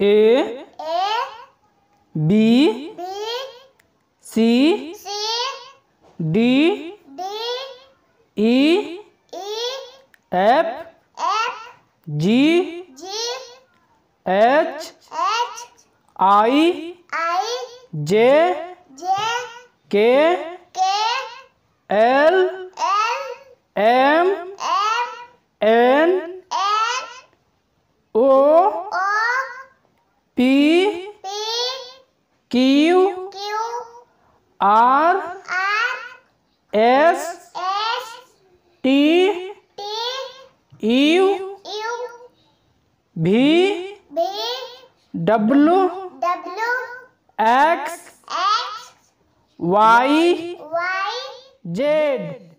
A B C D E F G H I J K L M N O P Q R S T U V W X Y Z.